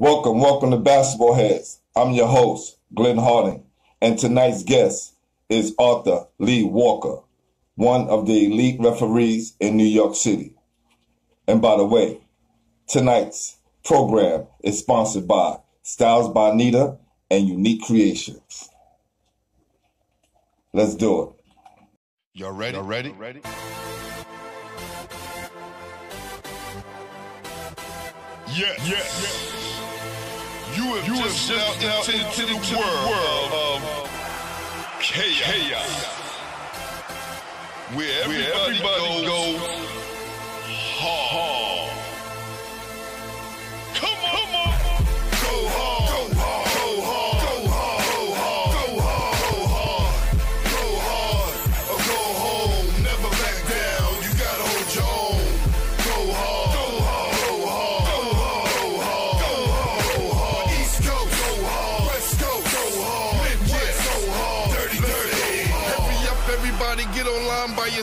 Welcome to Basketball Heads. I'm your host, Glenn Harding, and tonight's guest is Arthur Lee Walker, one of the elite referees in New York City. And by the way, tonight's program is sponsored by Styles by Anita and Unique Creations. Let's do it. Y'all ready? Y'all ready? Yeah. You have just stepped out into the world of chaos. Where everybody goes hard. Come on.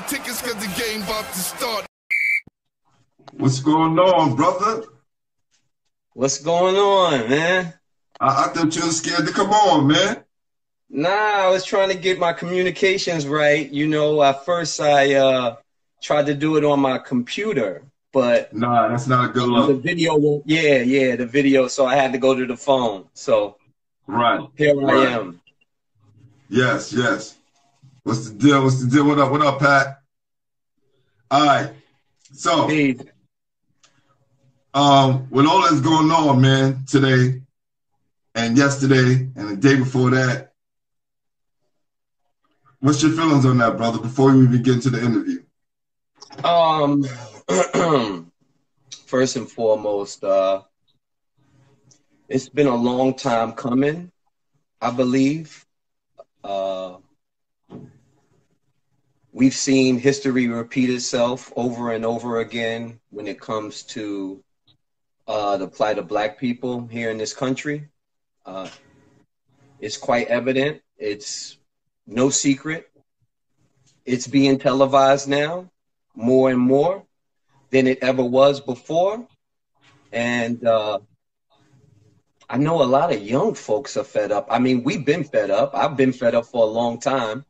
Tickets because the game about to start. What's going on, brother? What's going on, man? I thought you were scared to come on, man. Nah, I was trying to get my communications right. You know, at first I tried to do it on my computer, but nah, that's not a good look. The video won't. Yeah, the video. So I had to go to the phone. So right here I am. Yes. What's the deal? What up, Pat? All right. So, with all that's going on, man, today and yesterday and the day before that, what's your feelings on that, brother, before we even get into the interview? First and foremost, it's been a long time coming, I believe. We've seen history repeat itself over and over again when it comes to the plight of black people here in this country. It's quite evident. It's no secret. It's being televised now more and more than it ever was before. And I know a lot of young folks are fed up. I mean, we've been fed up. I've been fed up for a long time.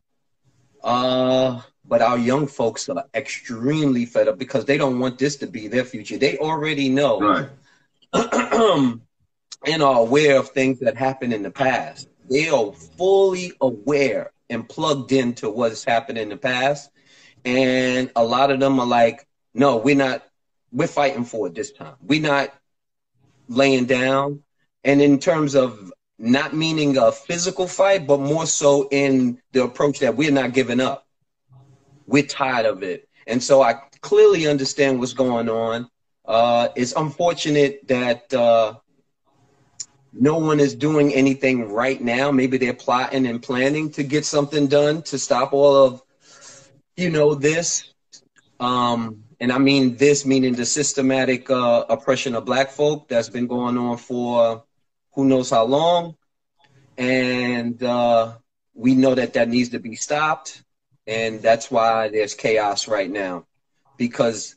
But our young folks are extremely fed up because they don't want this to be their future. They already know, right, and are aware of things that happened in the past. They are fully aware and plugged into what's happened in the past. And a lot of them are like, no, we're fighting for it this time. We're not laying down. And in terms of not meaning a physical fight, but more so in the approach that we're not giving up. We're tired of it. And so I clearly understand what's going on. It's unfortunate that no one is doing anything right now. Maybe they're plotting and planning to get something done to stop all of, this. And I mean this, meaning the systematic oppression of black folk that's been going on for who knows how long. And we know that needs to be stopped. And that's why there's chaos right now, because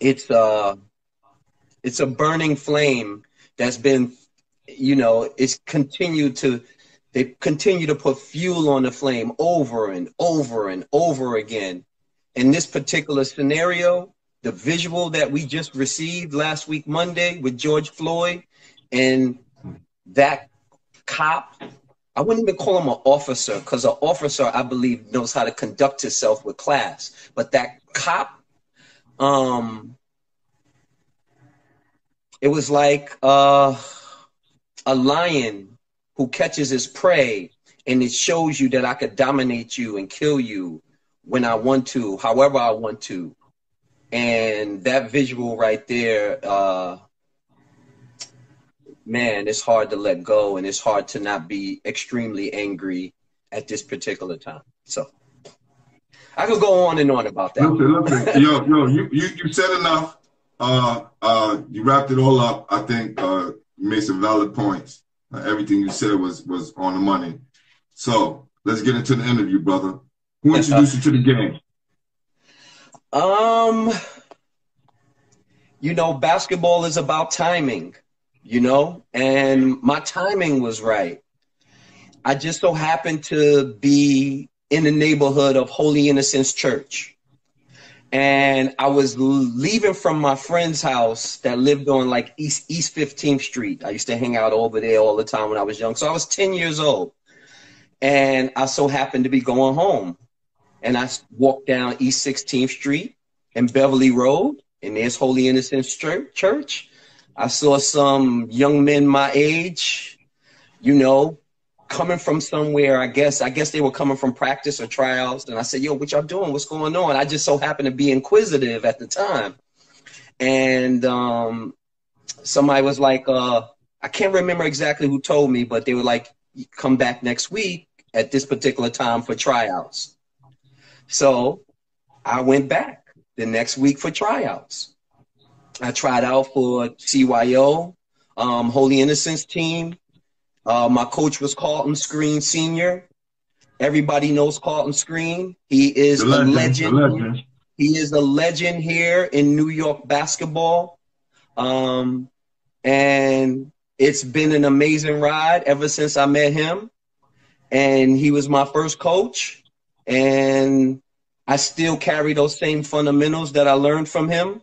it's a burning flame that's been, they continue to put fuel on the flame over and over and over again. In this particular scenario, the visual that we just received last week, Monday, with George Floyd and that cop, I wouldn't even call him an officer, because an officer, I believe, knows how to conduct himself with class. But that cop, it was like a lion who catches his prey, and it shows you that I could dominate you and kill you when I want to, however I want to. And that visual right there, man, it's hard to let go, and it's hard to not be extremely angry at this particular time. So I could go on and on about that. Listen. You said enough. You wrapped it all up. I think you made some valid points. Everything you said was on the money. So let's get into the interview, brother. Who introduced you to the game? Basketball is about timing. you know, and my timing was right. I just so happened to be in the neighborhood of Holy Innocents Church. And I was leaving from my friend's house that lived on like East 15th Street. I used to hang out over there all the time when I was young. So I was 10 years old. And I so happened to be going home. And I walked down East 16th Street and Beverly Road. And there's Holy Innocents Church. I saw some young men my age, you know, coming from somewhere, I guess they were coming from practice or tryouts. And I said, yo, what y'all doing? What's going on? I just so happened to be inquisitive at the time. And somebody was like, I can't remember exactly who told me, but they were like, come back next week at this particular time for tryouts. So I went back the next week for tryouts. I tried out for CYO, Holy Innocents team. My coach was Carlton Screen Sr. Everybody knows Carlton Screen. He is a legend. He is a legend here in New York basketball. And it's been an amazing ride ever since I met him. And he was my first coach. And I still carry those same fundamentals that I learned from him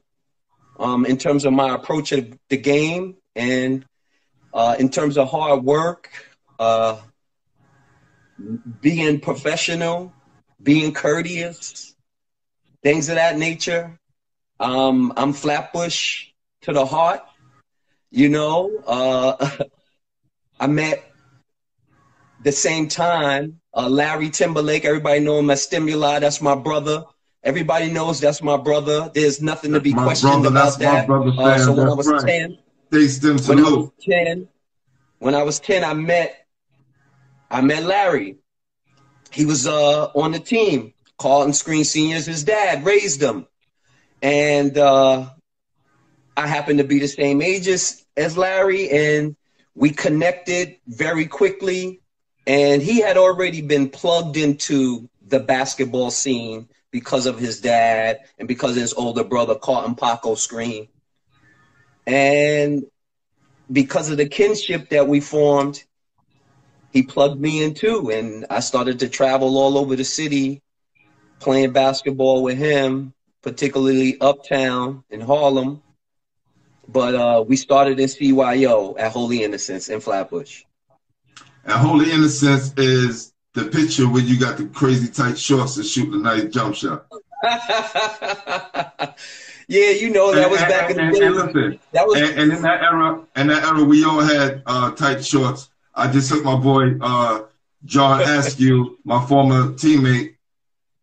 in terms of my approach to the game and in terms of hard work, being professional, being courteous, things of that nature. I'm Flatbush to the heart, you know. I met the same time Larry Timberlake. Everybody know him as Stimuli. That's my brother. Everybody knows that's my brother. There's nothing to be questioned about that. So when I was 10. When I was 10, I met Larry. He was on the team. Carlton Screen Seniors, his dad raised him. And I happened to be the same age as Larry, and we connected very quickly. And he had already been plugged into the basketball scene because of his dad and because of his older brother, Carlton Paco Screen. And because of the kinship that we formed, he plugged me in too. And I started to travel all over the city playing basketball with him, particularly uptown in Harlem. But we started in CYO at Holy Innocents in Flatbush. At Holy Innocents is the picture where you got the crazy tight shorts and shoot a nice jump shot. Yeah, you know, that was back in the day. And in that era, we all had tight shorts. I just took my boy John Askew, my former teammate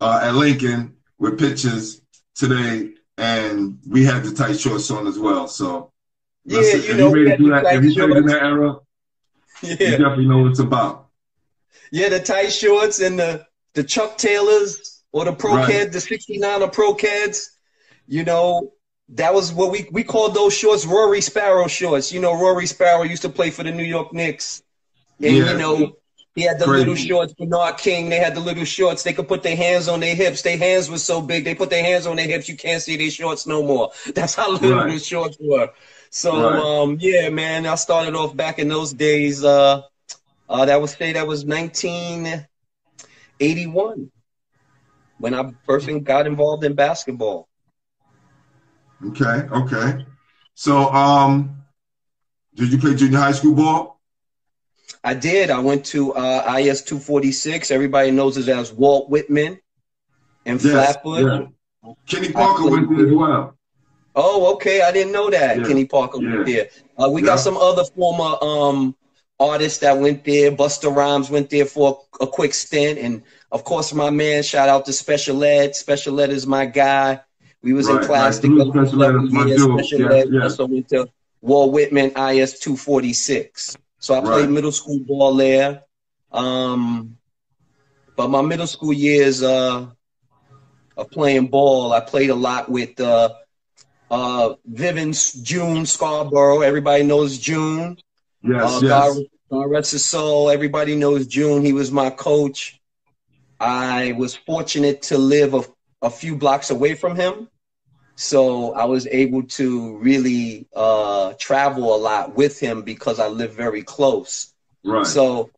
at Lincoln, with pictures today, and we had the tight shorts on as well. So, yeah, listen, you know, if you made it in that era, yeah, you definitely know what it's about. Yeah, the tight shorts and the Chuck Taylors or the Pro Keds, the 69 or Pro Keds. You know, that was what we called those shorts, Rory Sparrow shorts. You know, Rory Sparrow used to play for the New York Knicks. And, yeah, you know, he had the little shorts. Bernard King, they had the little shorts. They could put their hands on their hips. Their hands were so big. They put their hands on their hips. You can't see their shorts no more. That's how little the shorts were. So, yeah, man, I started off back in those days. That was 1981 when I first got involved in basketball. Okay, okay. So, did you play junior high school ball? I did. I went to IS 246. Everybody knows it as Walt Whitman and Flatwood. Yeah. Kenny Parker went there as well. Oh, okay. I didn't know that. Yeah. Kenny Parker went there. We got some other former artists that went there. Busta Rhymes went there for a quick stint. And, of course, my man, shout out to Special Ed. Special Ed is my guy. We was in class together. So we went to Walt Whitman, IS 246. So I played middle school ball there. But my middle school years of playing ball, I played a lot with Vivian June Scarborough. Everybody knows June. Yes, yes. God rest his soul. Everybody knows June. He was my coach. I was fortunate to live a few blocks away from him. So I was able to really travel a lot with him because I live very close. Right. So,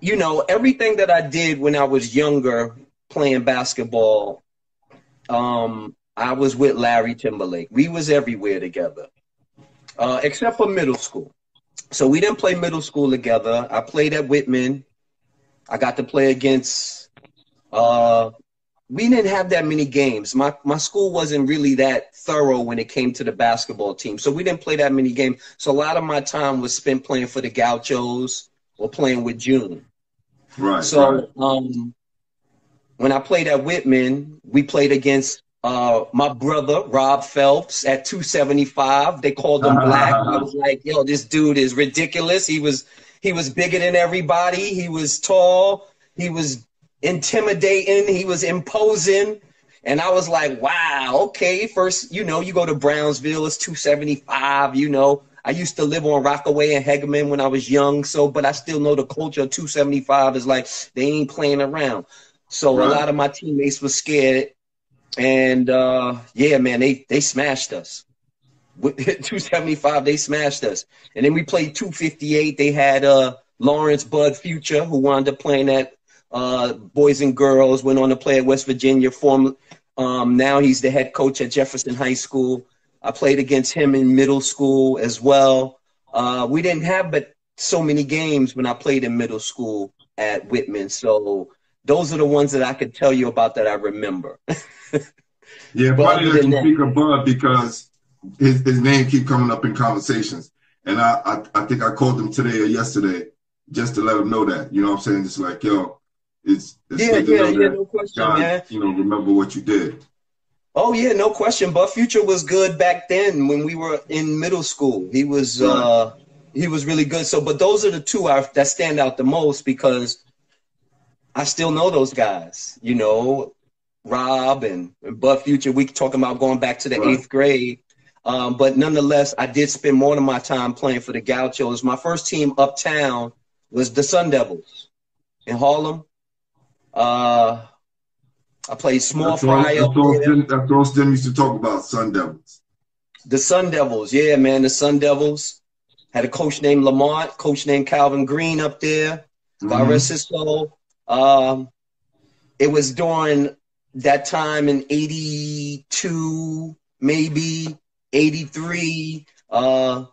you know, everything that I did when I was younger playing basketball, I was with Larry Timberlake. We was everywhere together, except for middle school. So we didn't play middle school together. I played at Whitman. I got to play against we didn't have that many games. My school wasn't really that thorough when it came to the basketball team. So we didn't play that many games. So a lot of my time was spent playing for the Gauchos or playing with June. Right. So right. When I played at Whitman, we played against my brother, Rob Phelps, at 275. They called him Black. I was like, yo, this dude is ridiculous. He was bigger than everybody. He was tall. He was intimidating. He was imposing. And I was like, wow, okay. First, you know, you go to Brownsville, it's 275, you know. I used to live on Rockaway and Hegeman when I was young, so, but I still know the culture of 275 is like, they ain't playing around. So right. A lot of my teammates were scared. And, yeah, man, they smashed us. With 275, they smashed us. And then we played 258. They had Lawrence Bud Future, who wound up playing at Boys and Girls, went on to play at West Virginia. Now he's the head coach at Jefferson High School. I played against him in middle school as well. We didn't have but so many games when I played in middle school at Whitman. So those are the ones that I could tell you about that I remember. Yeah, probably doesn't speak of Bud because his name keep coming up in conversations. And I think I called him today or yesterday just to let him know that. You know what I'm saying? Just like, yo, it's yeah, no question, God, man. You know, remember what you did. Oh, yeah, no question. But Future was good back then when we were in middle school. He was really good. So, but those are the two that stand out the most because I still know those guys, you know. Rob and Bud Future, we talking about going back to the right. 8th grade. But nonetheless, I did spend more of my time playing for the Gauchos. My first team uptown was the Sun Devils in Harlem. I played small fry up there. That's all Stim used to talk about, Sun Devils. The Sun Devils, yeah, man, the Sun Devils. Had a coach named Lamont, coach named Calvin Green up there, Barresso. It was during that time in 82, maybe 83, and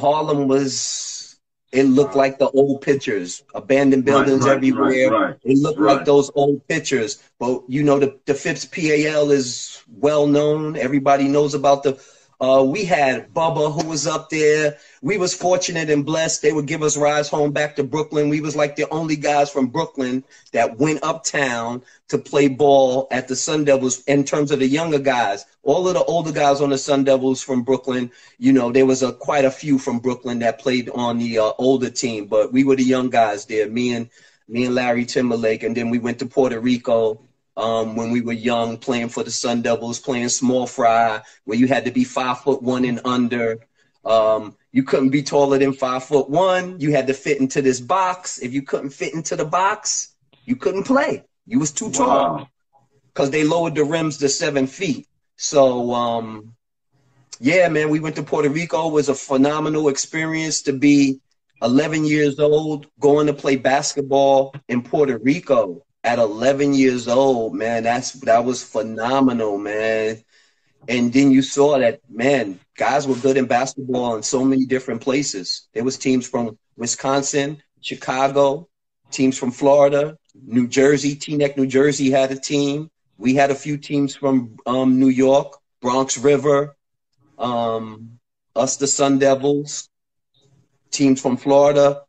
Harlem was, it looked like the old pictures, abandoned buildings everywhere. Right. It looked like those old pictures. But, you know, the Phipps PAL is well known. Everybody knows about the, we had Bubba who was up there. We was fortunate and blessed. They would give us rides home back to Brooklyn. We was like the only guys from Brooklyn that went uptown to play ball at the Sun Devils in terms of the younger guys. All of the older guys on the Sun Devils from Brooklyn, you know, there was quite a few from Brooklyn that played on the older team, but we were the young guys there, me and Larry Timberlake. And then we went to Puerto Rico. When we were young, playing for the Sun Devils, playing small fry, where you had to be 5'1" and under. You couldn't be taller than 5'1". You had to fit into this box. If you couldn't fit into the box, you couldn't play. You was too tall because they lowered the rims to 7 feet. So, yeah, man, we went to Puerto Rico. It was a phenomenal experience to be 11 years old, going to play basketball in Puerto Rico. At 11 years old, man, that was phenomenal, man. And then you saw that, man, guys were good in basketball in so many different places. There was teams from Wisconsin, Chicago, teams from Florida, New Jersey. Teaneck, New Jersey had a team. We had a few teams from New York, Bronx River, us, the Sun Devils, teams from Florida.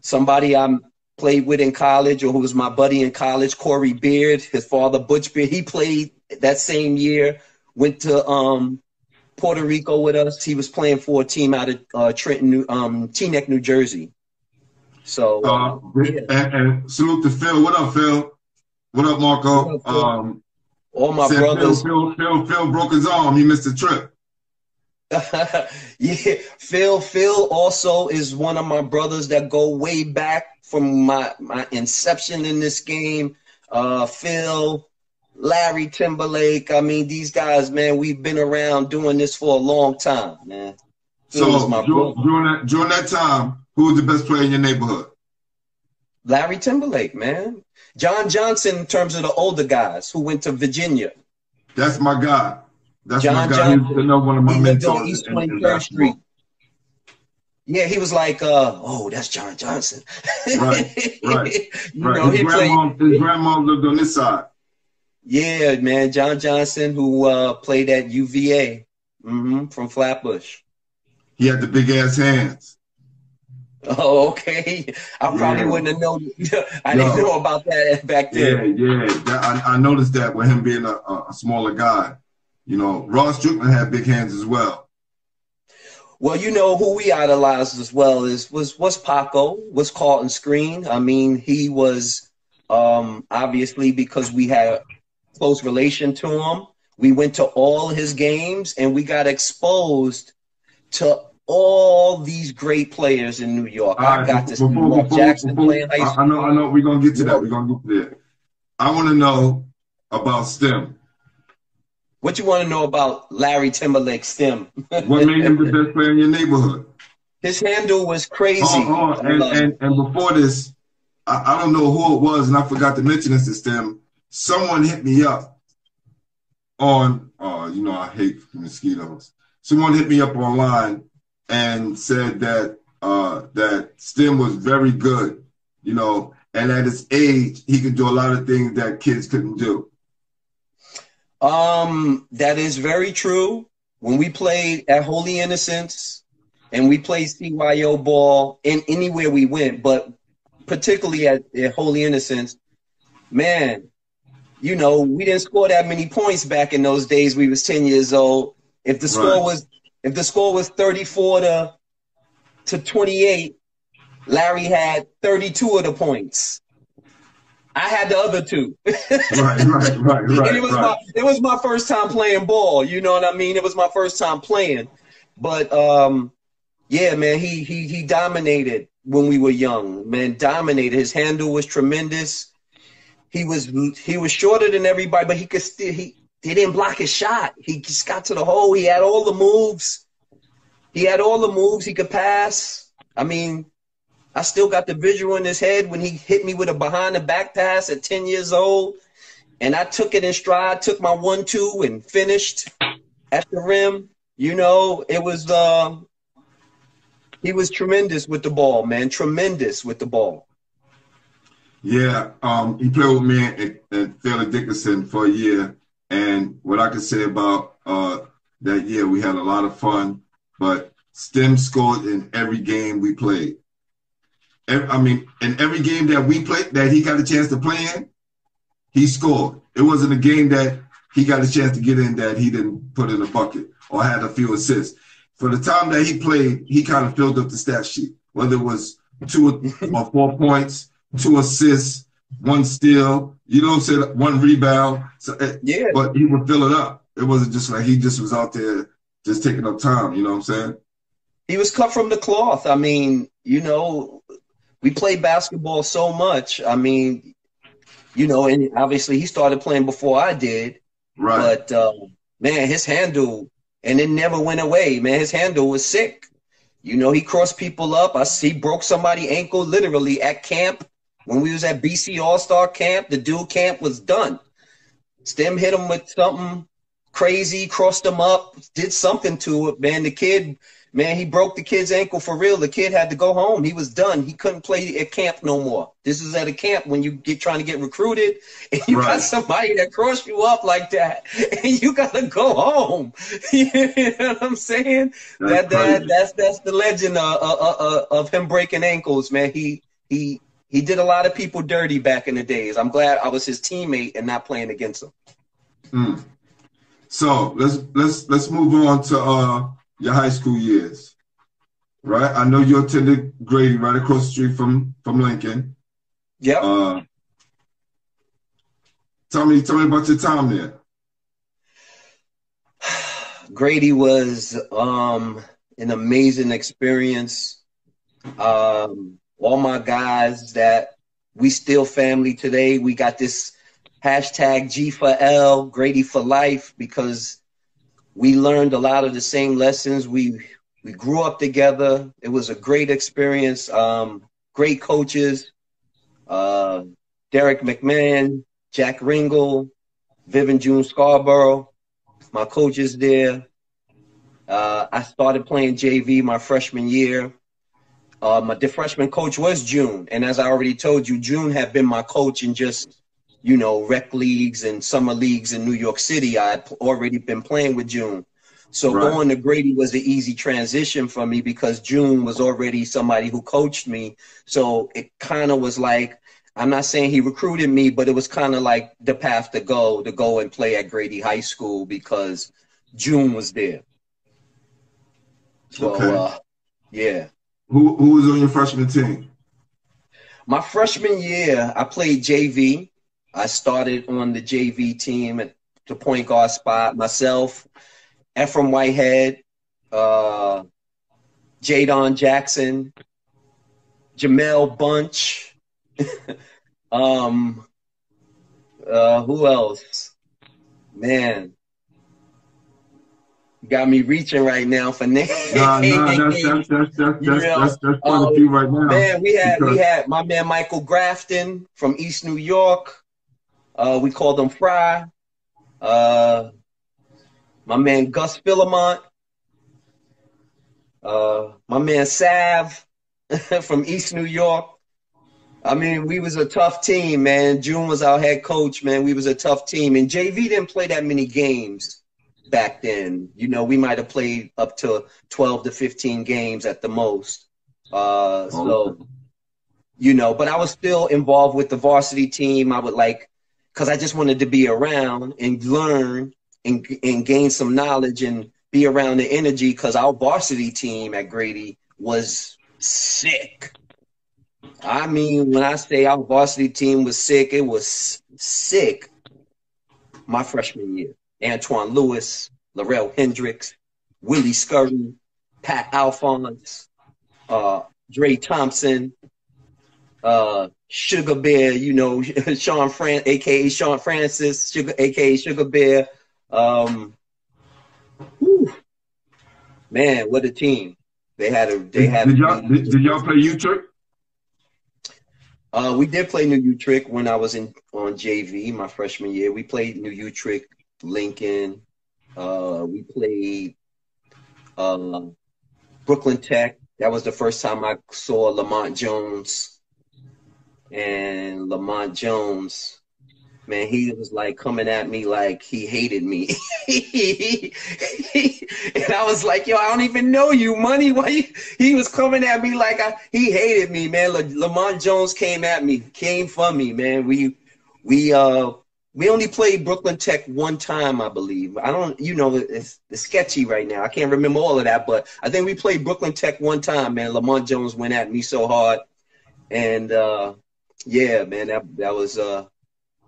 Somebody I'm played with in college, or who was my buddy in college, Corey Beard, his father Butch Beard, he played that same year, went to Puerto Rico with us. He was playing for a team out of Teaneck, New Jersey. So yeah. And salute to Phil. What up, Phil? What up, Marco? What up, Phil? All my brothers. Phil broke his arm. He missed the trip. Yeah, Phil also is one of my brothers that go way back from my inception in this game. Phil, Larry Timberlake. I mean, these guys, man, we've been around doing this for a long time, man. So during that time, who was the best player in your neighborhood? Larry Timberlake, man. John Johnson, in terms of the older guys who went to Virginia. That's my guy. That's John my guy. Johnson, he was another one of my mentors. East 23rd Street. Yeah, he was like, oh, that's John Johnson. Right. You know, his grandma lived on this side. Yeah, man, John Johnson, who played at UVA from Flatbush. He had the big-ass hands. Oh, okay. I probably wouldn't have known. I didn't know about that back then. Yeah, I noticed that with him being a smaller guy. You know, Ross Strickland had big hands as well. Well, you know, who we idolized as well was Paco, was Carlton Screen. I mean, he was obviously, because we had a close relation to him, we went to all his games and we got exposed to all these great players in New York. Right, I got to see Mark Jackson playing high school. I know. We're going to get to that. We're going to get to that. I want to know about STEM. What you want to know about Larry Timberlake STEM? What made him the best player in your neighborhood? His handle was crazy. Hold on. And before this, I don't know who it was, and I forgot to mention this to STEM. Someone hit me up on, you know, I hate mosquitoes. Someone hit me up online and said that that STEM was very good, you know, and at his age, he could do a lot of things that kids couldn't do. That is very true. When we played at Holy Innocents and we played CYO ball in anywhere we went, but particularly at Holy Innocents, man, you know, we didn't score that many points back in those days. We was 10 years old. If the score was 34 to 28, Larry had 32 of the points. I had the other two. Right. It was my first time playing ball. You know what I mean? It was my first time playing, but yeah, man, he dominated when we were young. Man, dominated. His handle was tremendous. He was shorter than everybody, but he could still They didn't block his shot. He just got to the hole. He had all the moves. He could pass. I mean, I still got the visual in his head when he hit me with a behind-the-back pass at 10 years old, and I took it in stride, took my 1-2, and finished at the rim. You know, it was he was tremendous with the ball, man, tremendous with the ball. Yeah, he played with me at Phil and Dickinson for a year. And what I could say about that year, we had a lot of fun, but STEM scored in every game we played. In every game that we played, that he got a chance to play in, he scored. It wasn't a game that he got a chance to get in that he didn't put in a bucket or had a few assists. For the time that he played, he kind of filled up the stat sheet, whether it was 2 or 4 points, 2 assists, 1 steal, you know what I'm saying, 1 rebound. So, yeah. But he would fill it up. It wasn't just like he just was out there just taking up time, you know what I'm saying? He was cut from the cloth. I mean, you know, we played basketball so much. I mean, you know, and obviously he started playing before I did. Right. But, man, his handle, and it never went away, man. His handle was sick. You know, he crossed people up. He broke somebody's ankle literally at camp. When we was at BC All-Star Camp, the dude camp was done. STEM hit him with something crazy, crossed him up, did something to it, man. The kid, man, he broke the kid's ankle for real. The kid had to go home. He was done. He couldn't play at camp no more. This is at a camp when you get trying to get recruited and you got somebody that crossed you up like that and you got to go home. You know what I'm saying? That's the legend of him breaking ankles, man. He did a lot of people dirty back in the days. I'm glad I was his teammate and not playing against him. Mm. So let's move on to your high school years, right? I know you attended Grady right across the street from Lincoln. Yep. Tell me about your time there. Grady was an amazing experience. All my guys that we still family today, we got this hashtag G for L, Grady for life, because we learned a lot of the same lessons. We grew up together. It was a great experience. Great coaches, Derek McMahon, Jack Ringle, Vivian June Scarborough, my coaches there. I started playing JV my freshman year. My freshman coach was June. And as I already told you, June had been my coach in just, you know, rec leagues and summer leagues in New York City. I had already been playing with June. So right. Going to Grady was an easy transition for me because June was already somebody who coached me. So it kind of was like, I'm not saying he recruited me, but it was kind of like the path to go and play at Grady High School because June was there. So, okay. Yeah. Who was on your freshman team? My freshman year, I played JV. I started on the JV team at the point guard spot. Myself, Ephraim Whitehead, Jadon Jackson, Jamel Bunch. Who else? Man. You got me reaching right now for names. That's quite a few right now. Man, we had my man Michael Grafton from East New York. We called him Fry. My man Gus Philemont. My man Sav from East New York. I mean, we was a tough team, man. June was our head coach, man. We was a tough team. And JV didn't play that many games back then. You know, we might have played up to 12 to 15 games at the most. So, you know, but I was still involved with the varsity team. I would like, because I just wanted to be around and learn and gain some knowledge and be around the energy, because our varsity team at Grady was sick. I mean, when I say our varsity team was sick, it was sick my freshman year. Antoine Lewis, Larrell Hendricks, Willie Scurry, Pat Alphonse, Dre Thompson, Sugar Bear, you know, Sean Francis, a.k.a. Sugar Bear. Man, what a team. Did y'all play Utrecht? We did play New Utrecht when I was on JV my freshman year. We played New Utrecht. Lincoln, we played Brooklyn Tech. That was the first time I saw Lamont Jones. And Lamont Jones, man, he was like coming at me like he hated me. And I was like, yo, I don't even know you, money. Why you? He was coming at me like he hated me, man. Lamont Jones came for me, man. We only played Brooklyn Tech one time, I believe. I don't, you know, it's sketchy right now. I can't remember all of that, but I think we played Brooklyn Tech one time, man. Lamont Jones went at me so hard. And, yeah, man, that was a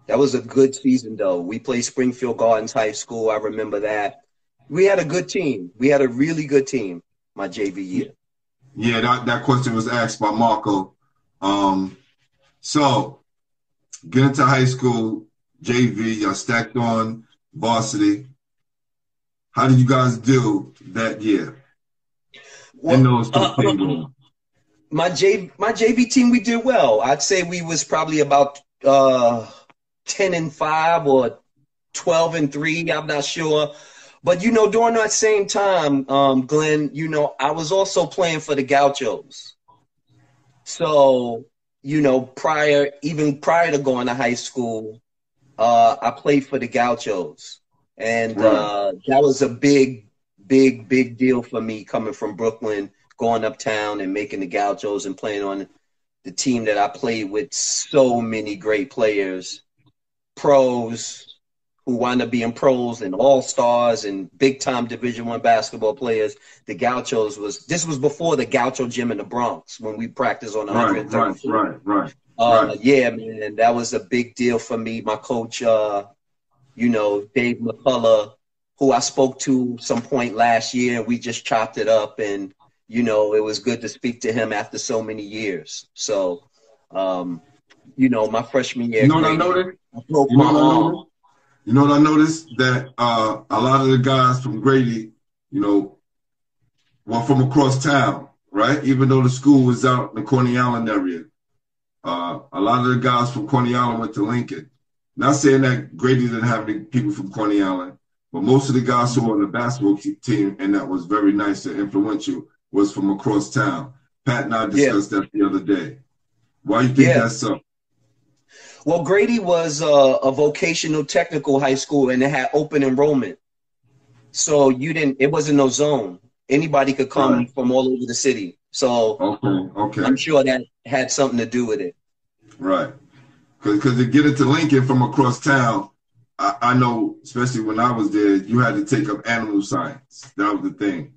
good season, though. We played Springfield Gardens High School. I remember that. We had a good team. We had a really good team my JV year. Yeah, that question was asked by Marco. So, get into high school. JV, y'all stacked on varsity. How did you guys do that year? Well, in those two my JV team, we did well. I'd say we was probably about 10-5 or 12-3. I'm not sure. But, you know, during that same time, Glenn, you know, I was also playing for the Gauchos. So, you know, even prior to going to high school, I played for the Gauchos, and that was a big, big, big deal for me coming from Brooklyn, going uptown and making the Gauchos and playing on the team that I played with so many great players, pros who wound up being pros and all-stars and big-time Division I basketball players. The Gauchos this was before the Gaucho Gym in the Bronx when we practiced on 130th. Right. Yeah, man, that was a big deal for me. My coach, you know, Dave McCullough, who I spoke to some point last year, we just chopped it up, and, you know, it was good to speak to him after so many years. So you know, my freshman year. You know what I noticed? You know what I noticed? That a lot of the guys from Grady, you know, were from across town, right? Even though the school was out in the Coney Island area. A lot of the guys from Coney Island went to Lincoln. Not saying that Grady didn't have any people from Coney Island, but most of the guys who were on the basketball team, and that was very nice and influential, was from across town. Pat and I discussed that the other day. Why do you think that's so? Well, Grady was a vocational technical high school, and it had open enrollment. So you didn't, it wasn't no zone. Anybody could come from all over the city. So I'm sure that had something to do with it. Right. Because to get it to Lincoln from across town, I know, especially when I was there, you had to take up animal science. That was the thing.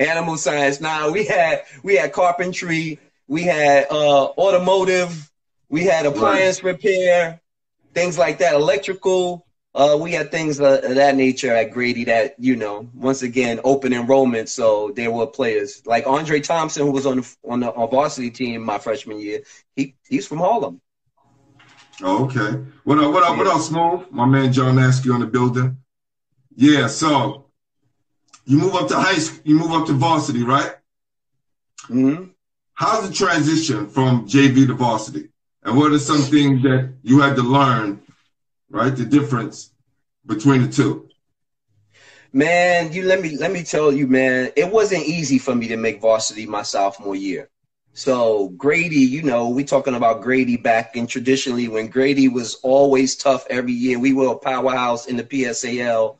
Animal science. Nah, we had carpentry, we had automotive, we had appliance repair, things like that, electrical. We had things of that nature at Grady that, you know, once again, open enrollment. So there were players like Andre Thompson, who was on the varsity team my freshman year. He's from Harlem. Oh, okay. What up, Smooth? My man John Askew on the building. Yeah, so you move up to high school, you move up to varsity, right? Mm-hmm. How's the transition from JV to varsity? And what are some things that you had to learn, right? The difference between the two. Man, you let me tell you, man, it wasn't easy for me to make varsity my sophomore year. So Grady, you know, we talking about Grady back in traditionally when Grady was always tough every year. We were a powerhouse in the PSAL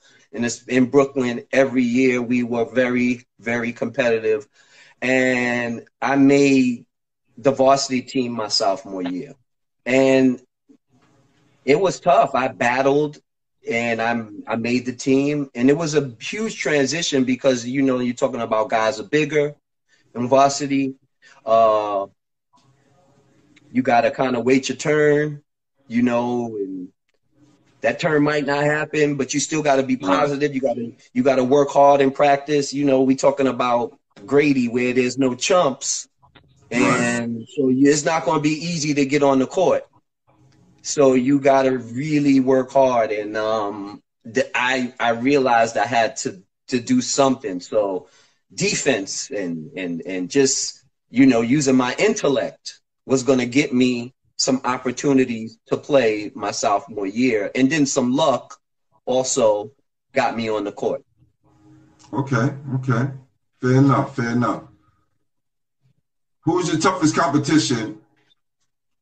in Brooklyn every year. We were very, very competitive. And I made the varsity team my sophomore year. And it was tough. I battled and I made the team. And it was a huge transition because, you know, you're talking about guys are bigger in varsity. You got to kind of wait your turn, you know, and that turn might not happen, but you still got to be positive. You got to work hard and practice. You know, we talking about Grady where there's no chumps. And so it's not going to be easy to get on the court. So you got to really work hard. And I realized I had to do something. So defense and just, you know, using my intellect was going to get me some opportunities to play my sophomore year. And then some luck also got me on the court. Okay. Fair enough. Who was your toughest competition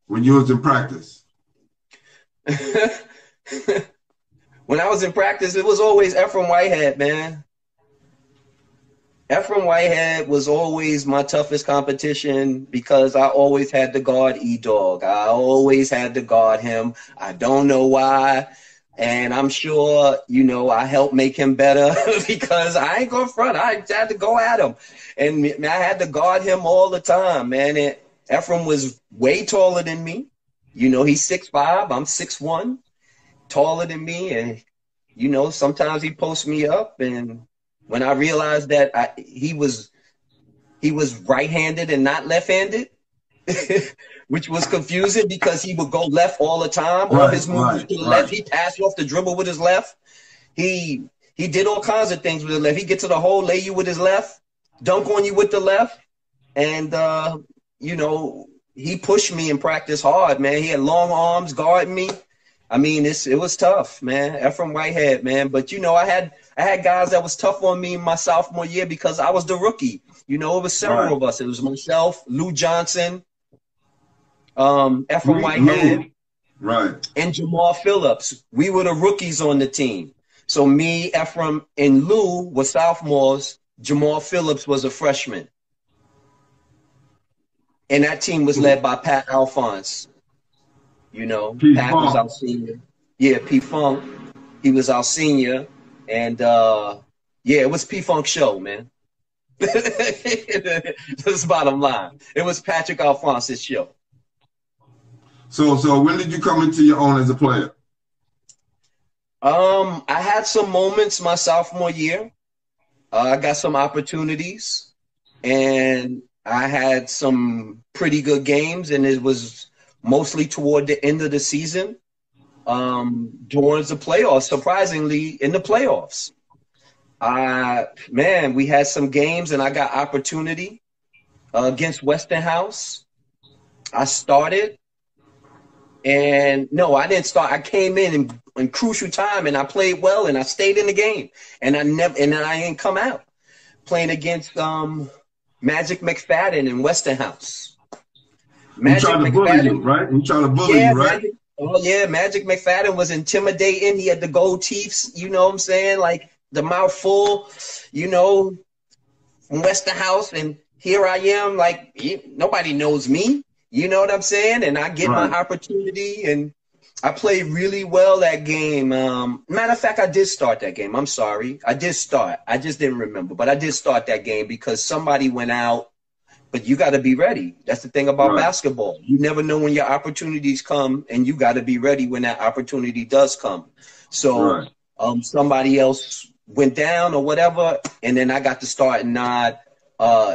when you was in practice? When I was in practice, it was always Ephraim Whitehead, man. Ephraim Whitehead was always my toughest competition because I always had to guard E-Dog. I always had to guard him. I don't know why. And I'm sure, you know, I helped make him better because I ain't going front. I had to go at him. And I had to guard him all the time, man. And Ephraim was way taller than me. You know, he's 6'5", I'm 6'1", taller than me. And, you know, sometimes he posts me up and... When I realized that he was right-handed and not left-handed, which was confusing because he would go left all the time. All his moves to the left. He passed off the dribble with his left. He did all kinds of things with his left. He'd get to the hole, lay you with his left, dunk on you with the left. And, you know, he pushed me in practice hard, man. He had long arms guarding me. I mean, it was tough, man. Ephraim Whitehead, man. But, you know, I had guys that was tough on me in my sophomore year because I was the rookie. You know, it was several of us. It was myself, Lou Johnson, Ephraim Whitehead, and Jamal Phillips. We were the rookies on the team. So me, Ephraim, and Lou were sophomores. Jamal Phillips was a freshman. And that team was led by Pat Alphonse. You know, Pat was our senior. Yeah, P-Funk. He was our senior. And, yeah, it was P-Funk show, man. That's bottom line. It was Patrick Alphonse's show. So when did you come into your own as a player? I had some moments my sophomore year. I got some opportunities. And I had some pretty good games, and it was mostly toward the end of the season, towards the playoffs, surprisingly, in the playoffs. Man, we had some games, and I got opportunity against Westinghouse. I started, and no, I didn't start. I came in crucial time, and I played well, and I stayed in the game, and I didn't come out. Playing against Magic McFadden in Westinghouse. Magic McFadden, bully you, right? You trying to bully you, right? Magic, oh yeah, Magic McFadden was intimidating. He had the gold teeth, you know what I'm saying? Like the mouth full, you know, from Westinghouse, and here I am, like nobody knows me. You know what I'm saying? And I get my opportunity, and I played really well that game. Matter of fact, I did start that game. I'm sorry. I did start. I just didn't remember. But I did start that game because somebody went out. But you got to be ready. That's the thing about basketball. You never know when your opportunities come, and you got to be ready when that opportunity does come. So somebody else went down or whatever, and then I got to start and nod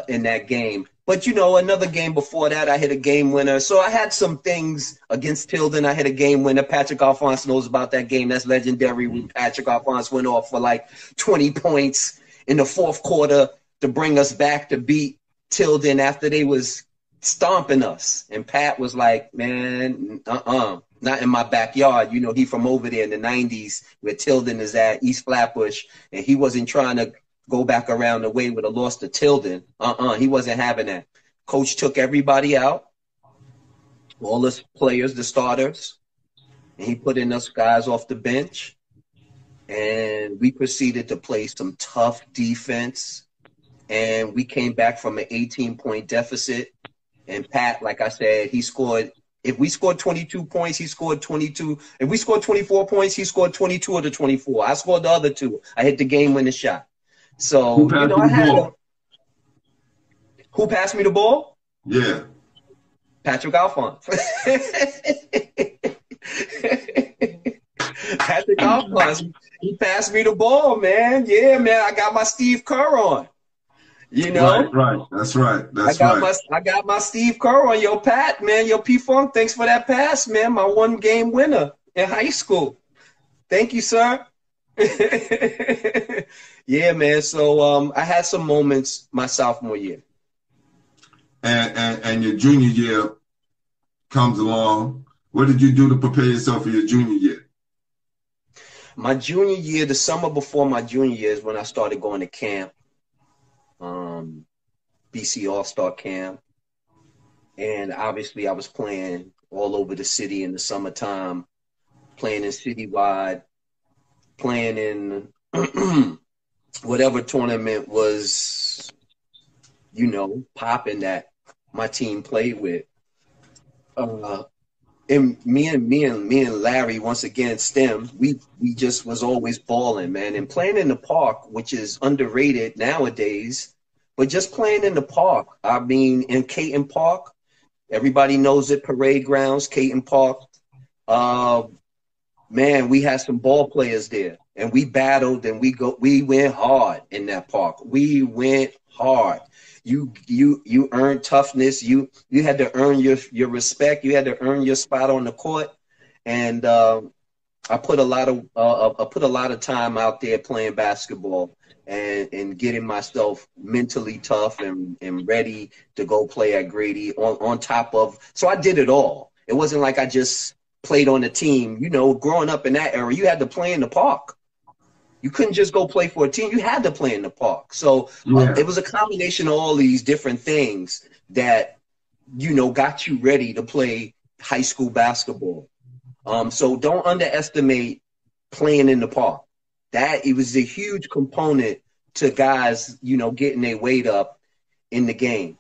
in that game. But, you know, another game before that, I hit a game winner. So I had some things against Tilden. I hit a game winner. Patrick Alphonse knows about that game. That's legendary. When Patrick Alphonse went off for like 20 points in the fourth quarter to bring us back to beat Tilden after they was stomping us. And Pat was like, man, not in my backyard. You know, he from over there in the 90s where Tilden is at, East Flatbush, and he wasn't trying to go back around the way with a loss to Tilden. He wasn't having that. Coach took everybody out, all his players, the starters, and he put in us guys off the bench. And we proceeded to play some tough defense. And we came back from an 18-point deficit. And Pat, like I said, he scored – if we scored 22 points, he scored 22. If we scored 24 points, he scored 22 of the 24. I scored the other two. I hit the game-winning shot. So, you know, I had who passed me the ball? Yeah. Patrick Alphonse. Patrick Alphonse. He passed me the ball, man. Yeah, man. I got my Steve Kerr on. You know? Right. That's right. That's I got my Steve Kerr on. Yo, Pat, man. Yo, P-Funk, thanks for that pass, man. My one-game winner in high school. Thank you, sir. Yeah, man. So I had some moments my sophomore year, and your junior year comes along. What did you do to prepare yourself for your junior year? My junior year, the summer before my junior year is when I started going to camp, BC All-Star Camp, and obviously I was playing all over the city in the summertime, playing in citywide. Playing in whatever tournament was, you know, popping that my team played with. And me and Larry, once again, Stem, we just was always balling, man. And playing in the park, which is underrated nowadays, but just playing in the park. I mean, in Caton Park, everybody knows it, parade grounds, Caton Park. Man, we had some ball players there, and we battled, and we went hard in that park. We went hard. You earned toughness. You had to earn your respect. You had to earn your spot on the court. And I put a lot of time out there playing basketball and getting myself mentally tough and ready to go play at Grady on top of. So I did it all. It wasn't like I just played on the team. You know, growing up in that era, you had to play in the park. You couldn't just go play for a team. You had to play in the park. So it was a combination of all these different things that, you know, got you ready to play high school basketball. So don't underestimate playing in the park. That it was a huge component to guys, you know, getting their weight up in the game.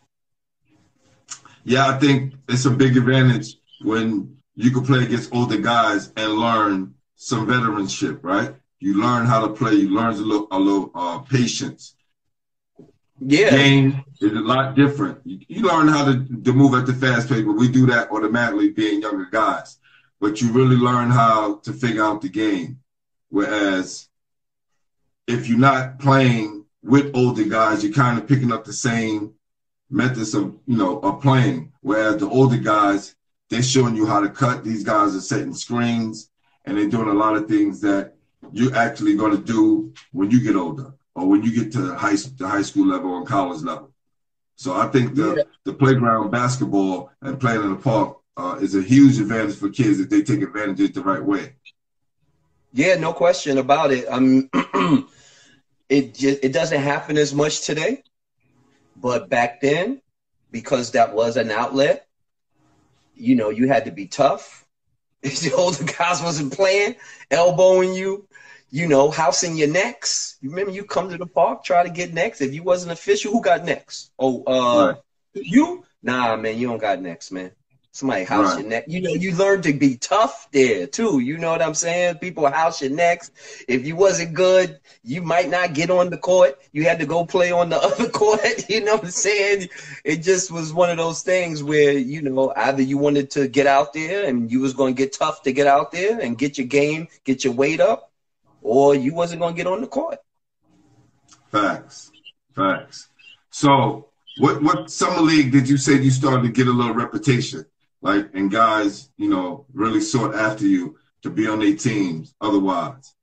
Yeah, I think it's a big advantage when you could play against older guys and learn some veteranship, right? You learn how to play. You learn a little patience. Yeah. Game is a lot different. You learn how to move at the fast pace, but we do that automatically being younger guys. But you really learn how to figure out the game. Whereas if you're not playing with older guys, you're kind of picking up the same methods of, you know, of playing. Whereas the older guys, they're showing you how to cut. These guys are setting screens, and they're doing a lot of things that you're actually going to do when you get older or when you get to the high school level or college level. So I think the playground basketball and playing in the park is a huge advantage for kids if they take advantage of it the right way. Yeah, no question about it. It doesn't happen as much today, but back then, because that was an outlet, you know, you had to be tough. The older guys wasn't playing, elbowing you, you know, housing your necks. You remember, you come to the park, try to get necks. If you wasn't official, who got necks? Oh, right. You? Nah, man, you don't got necks, man. Somebody house right. your neck. You know, you learn to be tough there, too. You know what I'm saying? People house your necks. If you wasn't good, you might not get on the court. You had to go play on the other court. You know what I'm saying? It just was one of those things where, you know, either you wanted to get out there and you was going to get tough to get out there and get your game, get your weight up, or you wasn't going to get on the court. Facts. Facts. So what summer league did you say you started to get a little reputation? Like, and guys, you know, really sought after you to be on their teams otherwise?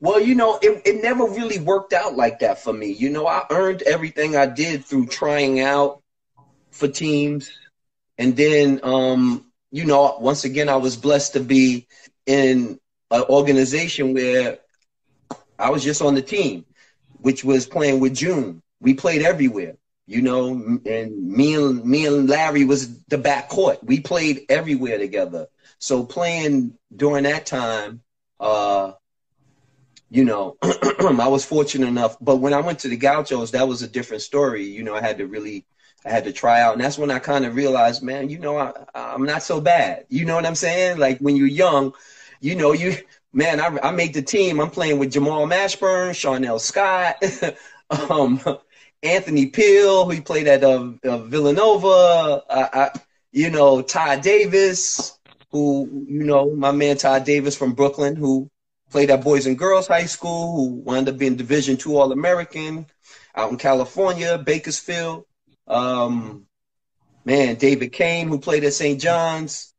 Well, you know, it never really worked out like that for me. You know, I earned everything I did through trying out for teams. And then, you know, once again, I was blessed to be in an organization where I was just on the team, which was playing with June. We played everywhere. You know, and me and Larry was the backcourt. We played everywhere together. So playing during that time, you know, I was fortunate enough. But when I went to the Gauchos, that was a different story. You know, I had to try out. And that's when I kind of realized, man, you know, I'm not so bad. You know what I'm saying? Like, when you're young, you know, I make the team. I'm playing with Jamal Mashburn, Sharnell Scott, Anthony Peel, who played at Villanova, you know, Ty Davis, who, you know, my man Ty Davis from Brooklyn, who played at Boys and Girls High School, who wound up being Division II All-American out in California, Bakersfield. Man, David Kane, who played at St. John's.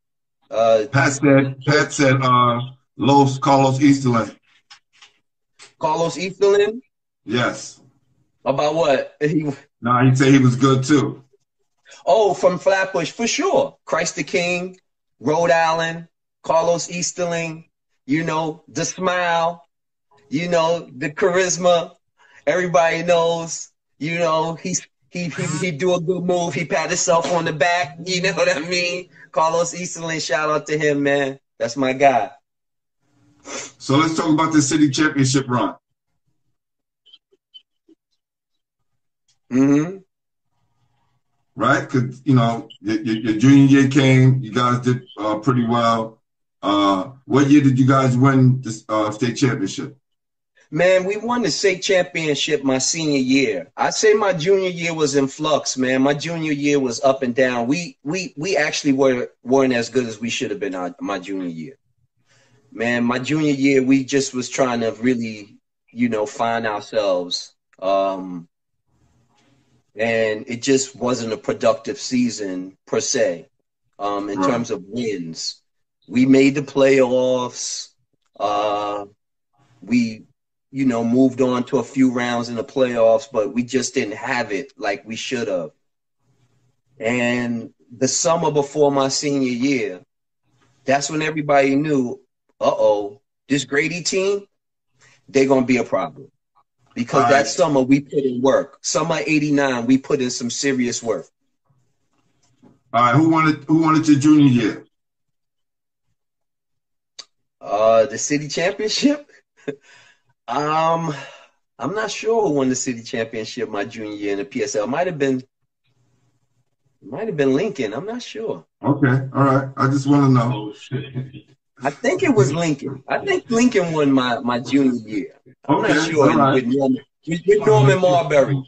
Pat said Carlos Easterlin. Carlos Easterlin? Yes. About what? He said he was good, too. Oh, from Flatbush, for sure. Christ the King, Rhode Island, Carlos Easterling, you know, the smile, you know, the charisma. Everybody knows, you know, he do a good move. He pat himself on the back, you know what I mean? Carlos Easterling, shout out to him, man. That's my guy. So let's talk about the city championship run. Mm-hmm. Right? Because, you know, your junior year came. You guys did pretty well. What year did you guys win the state championship? Man, we won the state championship my senior year. I'd say my junior year was in flux, man. My junior year was up and down. We actually weren't as good as we should have been my junior year. Man, my junior year, we just was trying to really, you know, find ourselves. And it just wasn't a productive season, per se, in right. terms of wins. We made the playoffs. We, you know, moved on to a few rounds in the playoffs, but we just didn't have it like we should have. And the summer before my senior year, that's when everybody knew, uh-oh, this Grady team, they're going to be a problem. Because that summer we put in work. Summer '89, we put in some serious work. All right, who won it your junior year? The city championship. I'm not sure who won the city championship my junior year in the PSL. Might have been Lincoln. I'm not sure. Okay, all right. I just want to know. I think it was Lincoln. I think Lincoln won my junior year. I'm not sure. Right. With Norman Marbury.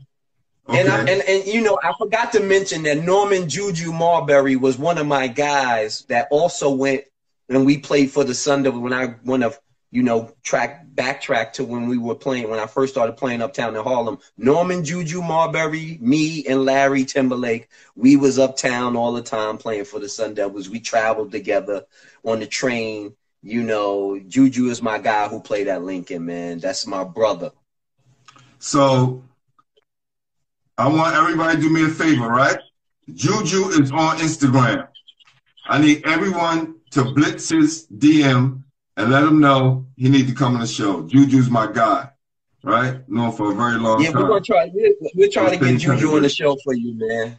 Okay. And you know, I forgot to mention that Norman Juju Marbury was one of my guys that also went, and we played for the Sun Devils when I won a you know, backtrack to when we were playing, when I first started playing uptown in Harlem. Norman, Juju, Marbury, me, and Larry Timberlake, we was uptown all the time playing for the Sun Devils. We traveled together on the train. You know, Juju is my guy who played at Lincoln, man. That's my brother. So I want everybody to do me a favor, right? Juju is on Instagram. I need everyone to blitz his DM and let him know he needs to come on the show. Juju's my guy, right? Known for a very long time. Yeah, we're trying to get Juju on the show for you, man.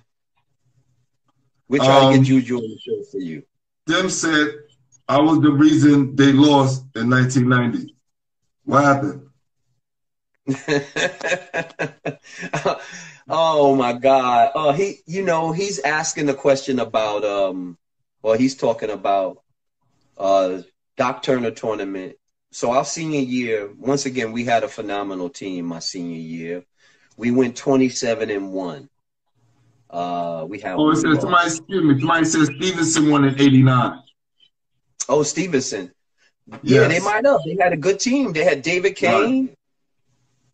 We're trying to get Juju on the show for you. Them said I was the reason they lost in 1990. What happened? Oh my God! He's asking the question about he's talking about Doc Turner tournament. So our senior year, once again, we had a phenomenal team. My senior year, we went 27-1. We had. Oh, it says somebody. Excuse me. Somebody says Stevenson won in '89. Oh, Stevenson. Yes. Yeah, they might have. They had a good team. They had David Kane. Right.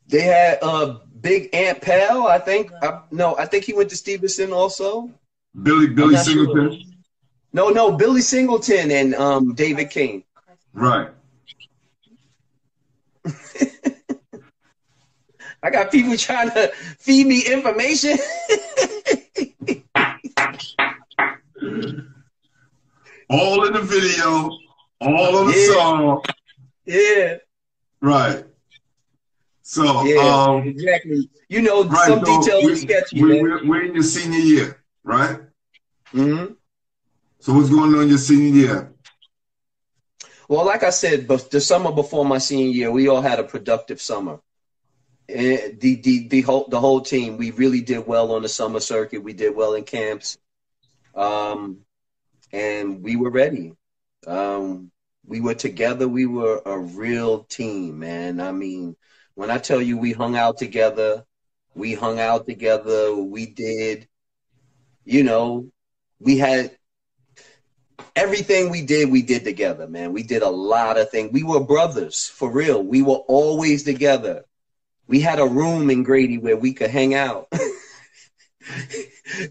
They had Big Ant Pal, I think. I think he went to Stevenson also. Billy Singleton. Sure. No, Billy Singleton and David King. Right. I got people trying to feed me information. All in the video, all on the song. Yeah. Right. So, yeah, exactly. You know, right, some details are sketchy. We're in your senior year, right? Mm-hmm. So what's going on in your senior year? Well, like I said, but the summer before my senior year, we all had a productive summer. And the whole team, we really did well on the summer circuit. We did well in camps, and we were ready. We were together. We were a real team, man. I mean, when I tell you we hung out together, we did, you know, we had everything we did together, man. We did a lot of things. We were brothers, for real. We were always together. We had a room in Grady where we could hang out.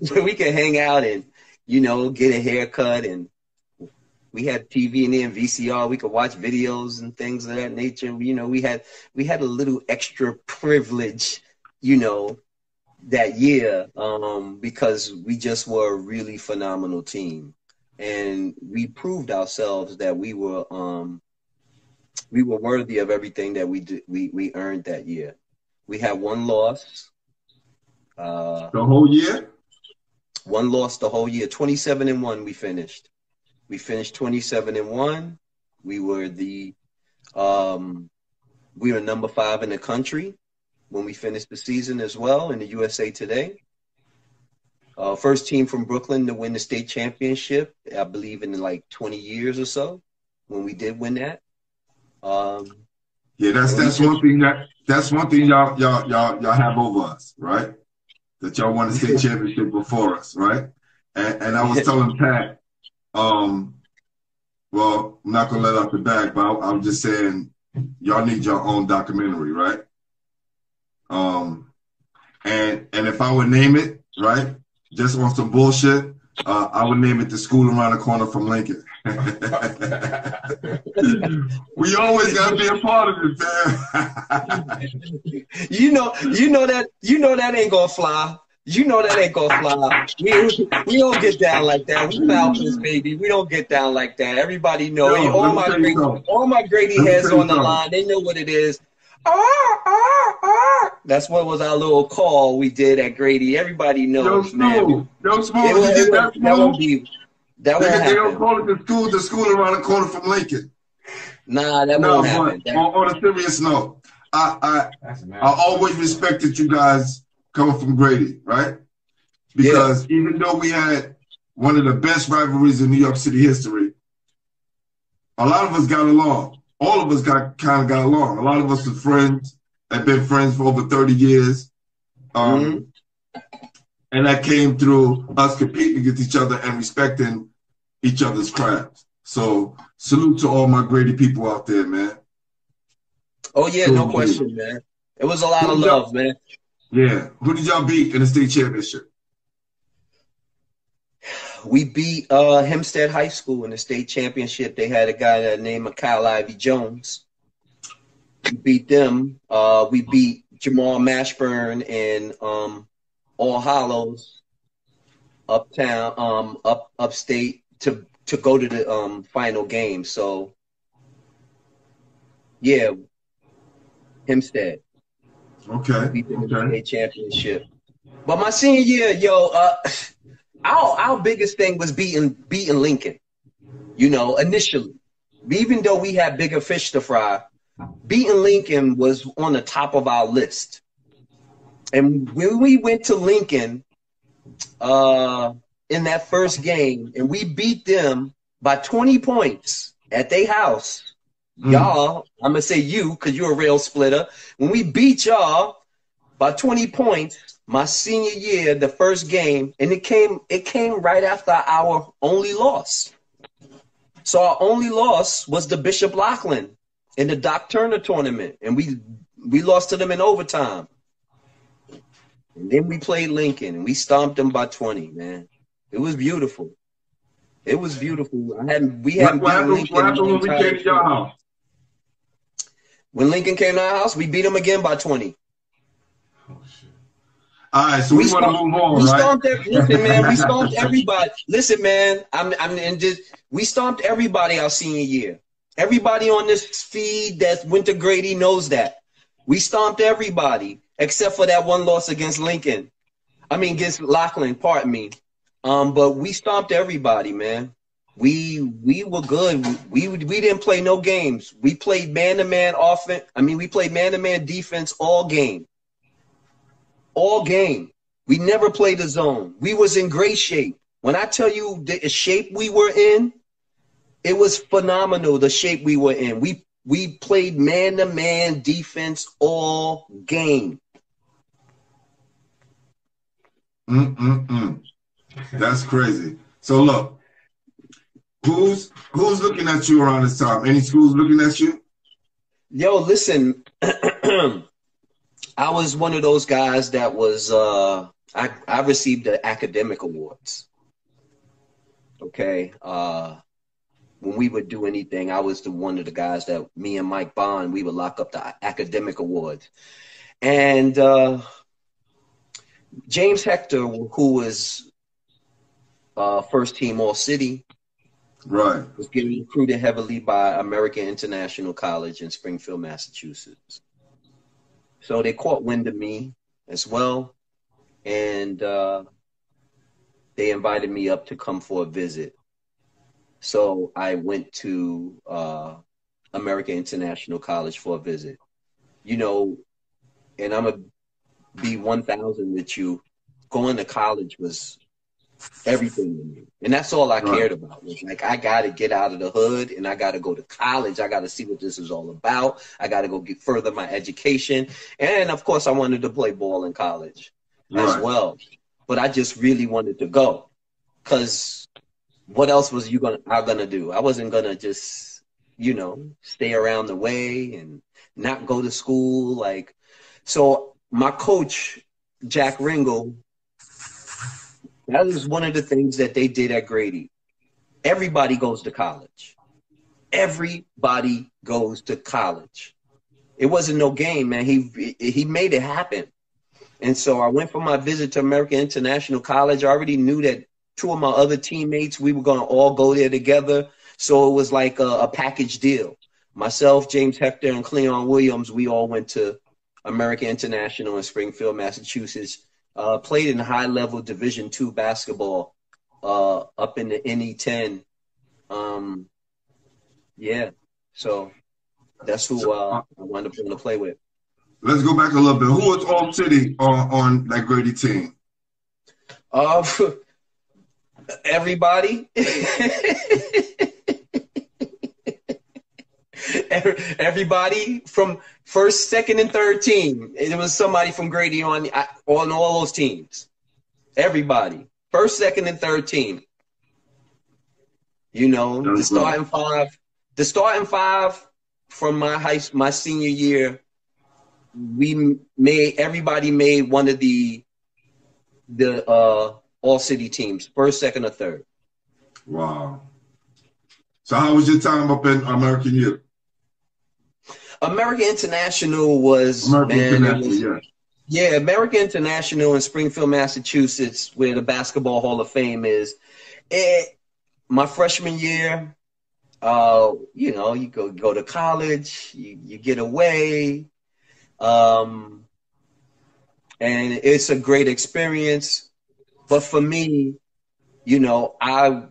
Where we could hang out and, you know, get a haircut, and we had TV in there and VCR. We could watch videos and things of that nature. You know, we had a little extra privilege, you know, that year because we just were a really phenomenal team, and we proved ourselves that we were worthy of everything that we did. We earned that year. We had one loss. The whole year. One loss the whole year. 27-1. We finished. We finished 27-1. We were number 5 in the country when we finished the season as well in the USA Today. First team from Brooklyn to win the state championship, I believe, in like 20 years or so, when we did win that. That's one thing y'all have over us, right? That y'all won the state championship before us, right? And I was telling Pat. Well, I'm not gonna let out the back, but I'm just saying, y'all need your own documentary, right? And if I would name it, right, just on some bullshit, I would name it the school around the corner from Lincoln. We always gotta be a part of it, man. you know that ain't gonna fly. You know that ain't gonna fly. We don't get down like that. We Falcons, baby. We don't get down like that. Everybody knows. Yo, all my Grady heads on the line. They know what it is. That's what was our little call we did at Grady. Everybody knows, man. That won't happen. They don't call it the school around the corner from Lincoln. Nah, that won't happen. On a serious note, I always respected you guys coming from Grady, right? Because even though we had one of the best rivalries in New York City history, a lot of us got along. All of us got along. A lot of us were friends, have been friends for over 30 years. And that came through us competing against each other and respecting each other's crafts. So salute to all my Grady people out there, man. Oh, yeah, no question, man. It was a lot of love, man. Yeah. Who did y'all beat in the state championship? We beat Hempstead High School in the state championship. They had a guy named Kyle Ivy Jones. We beat them. We beat Jamal Mashburn and All Hallows uptown, upstate to go to the final game. So, yeah, Hempstead. Okay. We beat them in the state championship. But my senior year, yo. Our biggest thing was beating Lincoln, you know, initially. Even though we had bigger fish to fry, beating Lincoln was on the top of our list. And when we went to Lincoln in that first game, and we beat them by 20 points at their house, y'all, I'm going to say you because you're a rail splitter. When we beat y'all by 20 points, my senior year, the first game, and it came right after our only loss. So our only loss was the Bishop Lachlan in the Doc Turner tournament, and we lost to them in overtime. And then we played Lincoln, and we stomped them by 20. Man, it was beautiful. It was beautiful. We hadn't beaten Lincoln. What happened when we came to your house? When Lincoln came to our house, we beat them again by 20. All right, so we want to move on, right? Listen, man, we stomped everybody. Listen, man, we stomped everybody our senior year. Everybody on this feed that went to Grady knows that. We stomped everybody except for that one loss against Lincoln. I mean, against Lachlan, pardon me. But we stomped everybody, man. We were good. We didn't play no games. We played man-to-man offense. I mean, we played man-to-man defense all game. All game. We never played the zone. We was in great shape. When I tell you the shape we were in, it was phenomenal, the shape we were in. We played man-to-man defense all game. That's crazy. So, look, who's looking at you around this time? Any schools looking at you? Yo, listen. I was one of those guys that was I received the academic awards. Okay. When we would do anything, I was one of the guys that me and Mike Bond, we would lock up the academic awards. And James Hector, who was first team All-City, right, was getting recruited heavily by American International College in Springfield, Massachusetts. So they caught wind of me as well, and they invited me up to come for a visit. So I went to American International College for a visit. You know, and I'm going to be 1,000 with you. Going to college was everything to me, and that's all I cared about. Was like, I got to get out of the hood, and I got to go to college. I got to see what this is all about. I got to go get further my education, and of course I wanted to play ball in college as well, but I just really wanted to go, because what else was I gonna do? I wasn't gonna just, you know, stay around the way and not go to school. Like, so my coach Jack Ringle, that is one of the things that they did at Grady. Everybody goes to college. Everybody goes to college. It wasn't no game, man. He made it happen. And so I went for my visit to American International College. I already knew that two of my other teammates, we were going to all go there together. So it was like a package deal. Myself, James Hector, and Cleon Williams, we all went to American International in Springfield, Massachusetts. Played in high-level Division II basketball up in the NE10. Yeah, so that's who I wound up going to play with. Let's go back a little bit. Who was All-City on that Grady team? Everybody. Everybody from first, second, and third team. It was somebody from Grady on all those teams. Everybody. First, second, and third team. You know, the starting five from my senior year, everybody made one of the all city teams, first, second, or third. Wow. So how was your time up in American Youth? American International was American International in Springfield, Massachusetts, where the Basketball Hall of Fame is. My freshman year, you know, you go to college, you get away, and it's a great experience. But for me, you know, I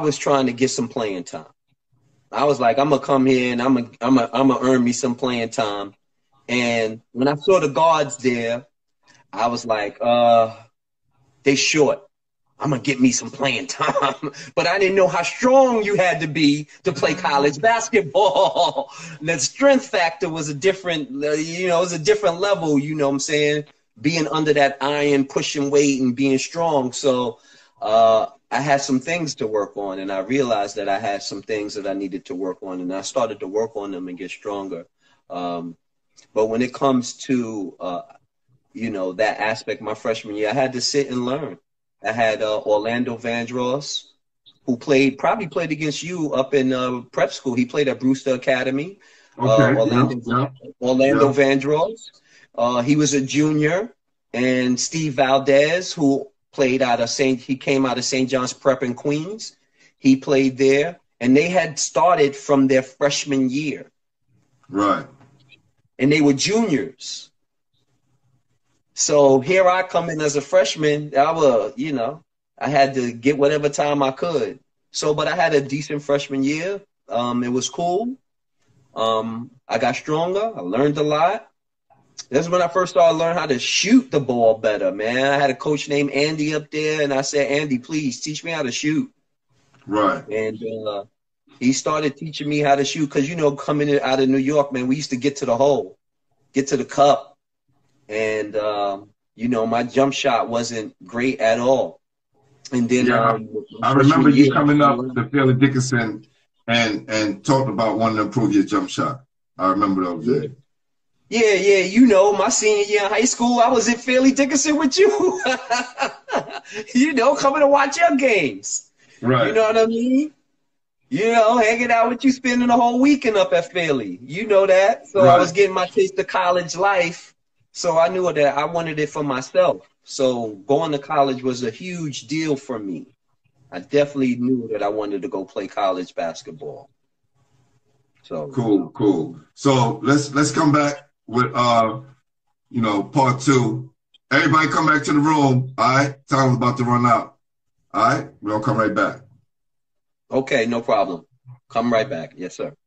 was trying to get some playing time. I was like, I'm gonna come here and I'm gonna earn me some playing time. And when I saw the guards there, I was like, they short. I'm gonna get me some playing time. But I didn't know how strong you had to be to play college basketball. The strength factor was a different, you know, it was a different level, you know what I'm saying? Being under that iron, pushing weight and being strong. So I had some things to work on, and I realized that I had some things that I needed to work on, and I started to work on them and get stronger. But when it comes to, you know, that aspect, my freshman year, I had to sit and learn. I had Orlando Vandross, who probably played against you up in prep school. He played at Brewster Academy. Okay. Orlando Vandross. He was a junior, and Steve Valdez, who played out of he came out of St. John's Prep in Queens. He played there, and they had started from their freshman year. Right. And they were juniors. So here I come in as a freshman. You know, I had to get whatever time I could. So, but I had a decent freshman year. It was cool. I got stronger. I learned a lot. That's when I first started learning how to shoot the ball better, man. I had a coach named Andy up there, and I said, Andy, please teach me how to shoot. Right. And he started teaching me how to shoot because, you know, coming out of New York, man, we used to get to the hole, get to the cup. And, you know, my jump shot wasn't great at all. And then I remember you coming up to Taylor Dickinson and talking about wanting to improve your jump shot. I remember those days. Yeah, you know, my senior year in high school, I was at Fairleigh Dickinson with you. You know, coming to watch your games. Right. You know what I mean? You know, hanging out with you, spending the whole weekend up at Fairleigh. You know that. So right. I was getting my taste of college life. So I knew that I wanted it for myself. So going to college was a huge deal for me. I definitely knew that I wanted to go play college basketball. So cool. So let's come back with you know, part two. Everybody come back to the room. All right, time's about to run out. All right, we're gonna come right back. Okay, no problem. Come right back. Yes, sir.